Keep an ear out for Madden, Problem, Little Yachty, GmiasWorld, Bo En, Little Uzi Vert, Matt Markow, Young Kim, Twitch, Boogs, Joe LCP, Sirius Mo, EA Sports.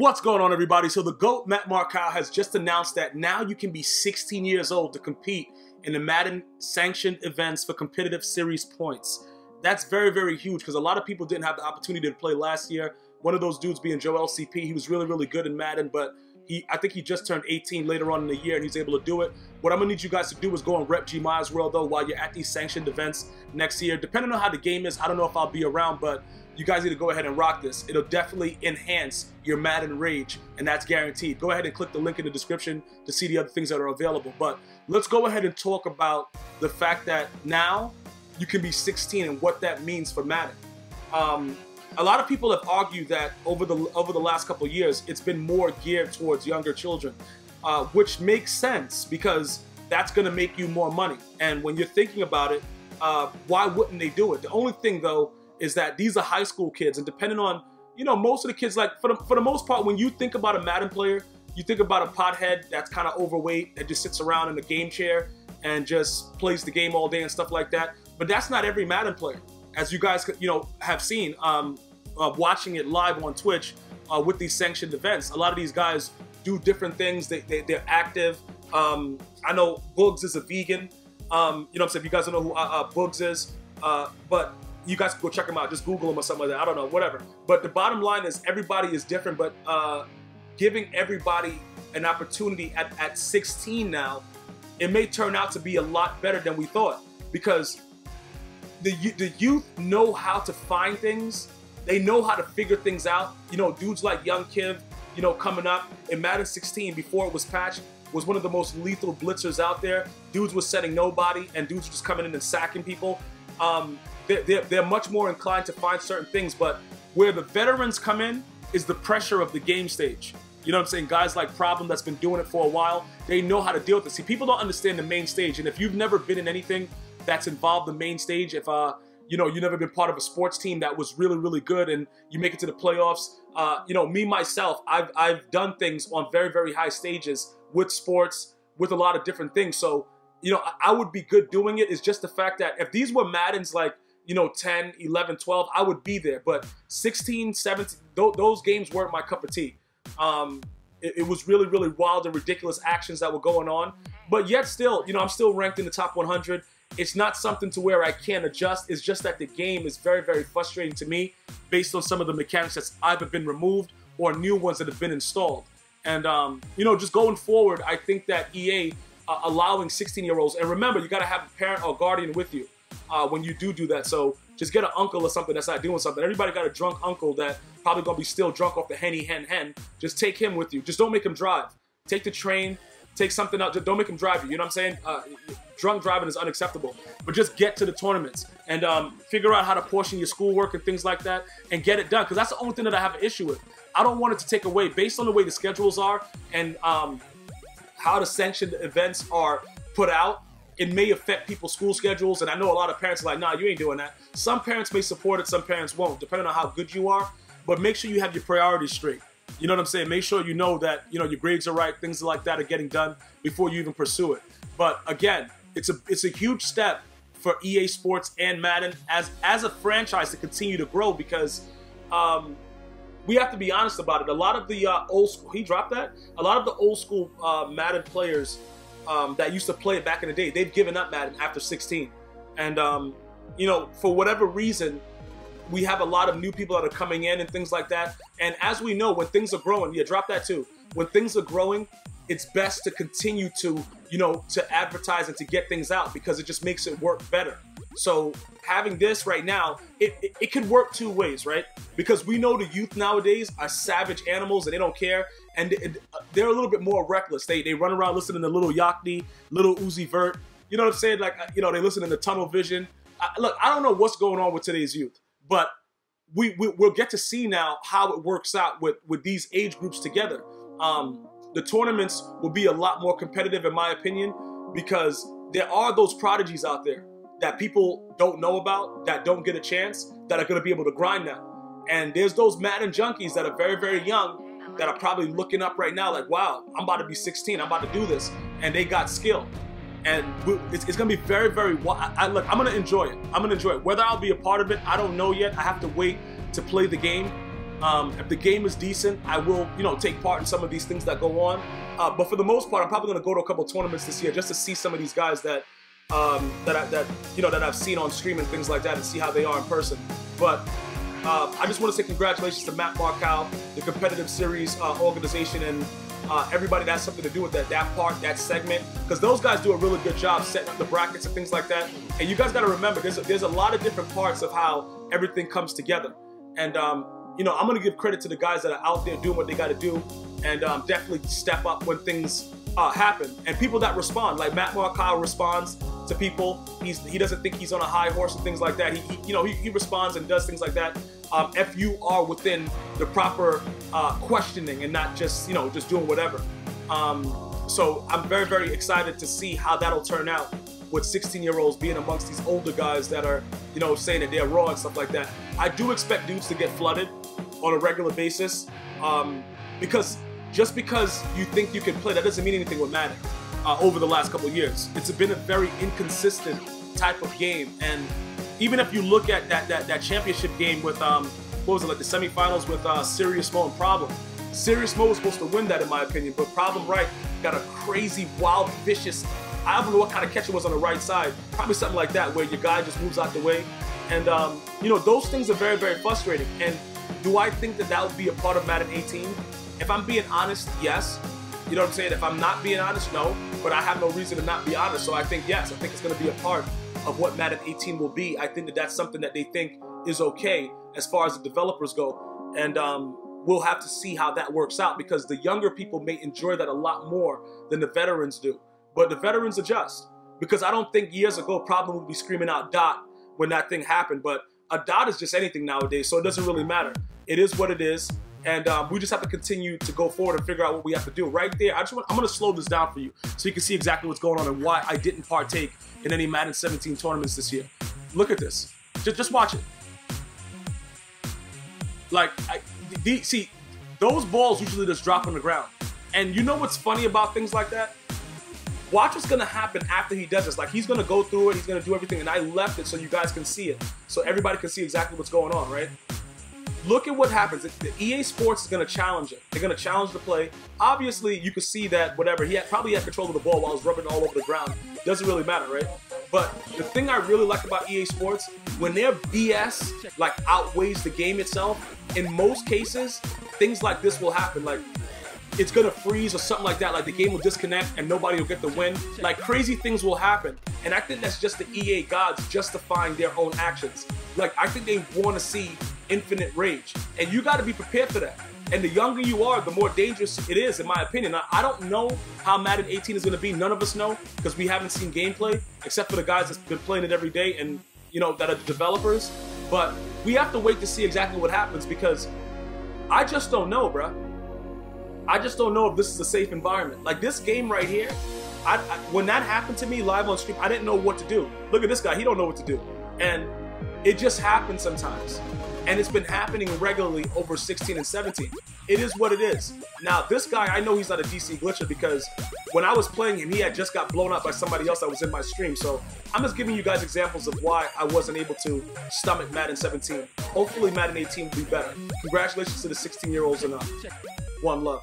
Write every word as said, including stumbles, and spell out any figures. What's going on, everybody? So the GOAT, Matt Markow, has just announced that now you can be sixteen years old to compete in the Madden sanctioned events for competitive series points. That's very, very huge because a lot of people didn't have the opportunity to play last year. One of those dudes being Joe L C P, he was really, really good in Madden, but he, I think he just turned eighteen later on in the year and he's able to do it. What I'm gonna need you guys to do is go and rep GmiasWorld though while you're at these sanctioned events next year. Depending on how the game is, I don't know if I'll be around, but you guys need to go ahead and rock this. It'll definitely enhance your Madden rage, and that's guaranteed. Go ahead and click the link in the description to see the other things that are available. But let's go ahead and talk about the fact that now you can be sixteen and what that means for Madden. Um, a lot of people have argued that over the over the last couple of years, it's been more geared towards younger children, uh, which makes sense because that's gonna make you more money. And when you're thinking about it, uh, why wouldn't they do it? The only thing though, is that these are high school kids, and depending on, you know, most of the kids, like for the, for the most part, when you think about a Madden player, you think about a pothead that's kind of overweight, that just sits around in a game chair and just plays the game all day and stuff like that. But that's not every Madden player. As you guys, you know, have seen um, uh, watching it live on Twitch uh, with these sanctioned events, a lot of these guys do different things. They, they, they're active. Um, I know Boogs is a vegan. Um, you know what I'm saying? If you guys don't know who uh, uh, Boogs is, uh, but you guys can go check them out. Just Google them or something like that. I don't know, whatever. But the bottom line is everybody is different, but uh, giving everybody an opportunity at, at sixteen now, it may turn out to be a lot better than we thought because the, the youth know how to find things. They know how to figure things out. You know, dudes like Young Kim, you know, coming up in Madden sixteen before it was patched, was one of the most lethal blitzers out there. Dudes was setting nobody and dudes were just coming in and sacking people. Um, They're, they're much more inclined to find certain things, but where the veterans come in is the pressure of the game stage. You know what I'm saying? Guys like Problem that's been doing it for a while, they know how to deal with it. See, people don't understand the main stage, and if you've never been in anything that's involved the main stage, if uh, you know, you've never been part of a sports team that was really, really good and you make it to the playoffs, uh, you know, me, myself, I've, I've done things on very, very high stages with sports, with a lot of different things. So, you know, I, I would be good doing it. It's just the fact that if these were Maddens like, you know, ten, eleven, twelve, I would be there. But sixteen, seventeen, th those games weren't my cup of tea. Um, it, it was really, really wild and ridiculous actions that were going on. But yet still, you know, I'm still ranked in the top one hundred. It's not something to where I can't adjust. It's just that the game is very, very frustrating to me based on some of the mechanics that's either been removed or new ones that have been installed. And, um, you know, just going forward, I think that E A uh, allowing sixteen-year-olds, and remember, you got to have a parent or guardian with you Uh, when you do do that. So just get an uncle or something that's not doing something. Everybody got a drunk uncle that probably gonna be still drunk off the henny hen hen. Just take him with you. Just don't make him drive. Take the train, take something out. Just don't make him drive you. You know what I'm saying? Uh, drunk driving is unacceptable. But just get to the tournaments and um, figure out how to portion your schoolwork and things like that and get it done. Because that's the only thing that I have an issue with. I don't want it to take away based on the way the schedules are and um, how the sanctioned events are put out. It may affect people's school schedules, and I know a lot of parents are like, nah, you ain't doing that. Some parents may support it, some parents won't, depending on how good you are, but make sure you have your priorities straight. You know what I'm saying? Make sure you know that, you know, your grades are right, things like that are getting done before you even pursue it. But again, it's a, it's a huge step for E A Sports and Madden as, as a franchise to continue to grow because um, we have to be honest about it. A lot of the uh, old school, he dropped that? A lot of the old school uh, Madden players Um, that used to play back in the day, they've given up Madden after sixteen. And, um, you know, for whatever reason, we have a lot of new people that are coming in and things like that. And as we know, when things are growing, yeah, drop that too. When things are growing, it's best to continue to, you know, to advertise and to get things out because it just makes it work better. So having this right now, it, it, it could work two ways, right? Because we know the youth nowadays are savage animals and they don't care. And they're a little bit more reckless. They they run around listening to Little Yachty, Little Uzi Vert. You know what I'm saying? Like, you know, they listen to Tunnel Vision. I, look, I don't know what's going on with today's youth, but we, we we'll get to see now how it works out with with these age groups together. Um, the tournaments will be a lot more competitive, in my opinion, because there are those prodigies out there that people don't know about, that don't get a chance, that are going to be able to grind now. And there's those Madden junkies that are very very young, that are probably looking up right now like, wow, I'm about to be sixteen, I'm about to do this. And they got skill. And it's, it's gonna be very, very, I, I, look, I'm gonna enjoy it. I'm gonna enjoy it. Whether I'll be a part of it, I don't know yet. I have to wait to play the game. Um, if the game is decent, I will, you know, take part in some of these things that go on. Uh, but for the most part, I'm probably going to go to a couple of tournaments this year just to see some of these guys that, um, that, I, that you know, that I've seen on stream and things like that, and see how they are in person. But uh, I just want to say congratulations to Matt Markow, the competitive series uh, organization, and uh, everybody that has something to do with that, that part, that segment, because those guys do a really good job setting up the brackets and things like that. And you guys got to remember, there's a, there's a lot of different parts of how everything comes together. And um, you know, I'm gonna give credit to the guys that are out there doing what they gotta do, and um, definitely step up when things uh, happen. And people that respond, like Matt Markow responds to people. He's, he doesn't think he's on a high horse and things like that. He, he you know, he, he responds and does things like that. Um, if you are within the proper uh, questioning and not just, you know, just doing whatever. Um, so I'm very, very excited to see how that'll turn out with sixteen-year-olds being amongst these older guys that are, you know, saying that they're raw and stuff like that. I do expect dudes to get flooded on a regular basis, um, because just because you think you can play, that doesn't mean anything with Madden. Uh, over the last couple of years, it's been a very inconsistent type of game, and even if you look at that that, that championship game with um, what was it, like the semifinals with uh, Sirius Mo and Problem. Sirius Mo was supposed to win that, in my opinion, but Problem right got a crazy, wild, vicious. I don't know what kind of catch it was on the right side, probably something like that, where your guy just moves out the way, and um, you know, those things are very, very frustrating. And do I think that that would be a part of Madden eighteen? If I'm being honest, yes. You know what I'm saying? If I'm not being honest, no. But I have no reason to not be honest, so I think yes. I think it's going to be a part of what Madden eighteen will be. I think that that's something that they think is okay as far as the developers go. And um, we'll have to see how that works out, because the younger people may enjoy that a lot more than the veterans do. But the veterans adjust, because I don't think years ago Problem would be screaming out dot when that thing happened. But a dot is just anything nowadays, so it doesn't really matter. It is what it is, and um, we just have to continue to go forward and figure out what we have to do. Right there, I just want, I'm gonna slow this down for you so you can see exactly what's going on and why I didn't partake in any Madden seventeen tournaments this year. Look at this. Just, just watch it. Like, I, the, see, those balls usually just drop on the ground. And you know what's funny about things like that? Watch what's gonna happen after he does this. Like, he's gonna go through it, he's gonna do everything, and I left it so you guys can see it. So everybody can see exactly what's going on, right? Look at what happens. The E A Sports is gonna challenge it. They're gonna challenge the play. Obviously, you can see that whatever, he had, probably had control of the ball while he was rubbing it all over the ground. Doesn't really matter, right? But the thing I really like about E A Sports, when their B S like outweighs the game itself, in most cases, things like this will happen. Like, it's gonna freeze or something like that, like the game will disconnect and nobody will get the win. Like, crazy things will happen. And I think that's just the E A gods justifying their own actions. Like, I think they wanna see infinite rage. And you gotta be prepared for that. And the younger you are, the more dangerous it is, in my opinion. I, I don't know how Madden eighteen is gonna be. None of us know, because we haven't seen gameplay, except for the guys that's been playing it every day and, you know, that are the developers. But we have to wait to see exactly what happens, because I just don't know, bruh. I just don't know if this is a safe environment. Like, this game right here, I, I, when that happened to me live on stream, I didn't know what to do. Look at this guy, he don't know what to do. And it just happens sometimes. And it's been happening regularly over sixteen and seventeen. It is what it is. Now, this guy, I know he's not a D C glitcher, because when I was playing him, he had just got blown up by somebody else that was in my stream. So I'm just giving you guys examples of why I wasn't able to stomach Madden seventeen. Hopefully Madden eighteen will be better. Congratulations to the sixteen-year-olds and up. One love.